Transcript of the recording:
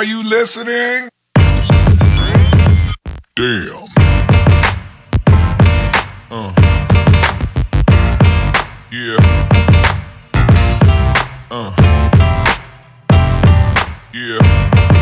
Are you listening? Damn. Yeah. Yeah.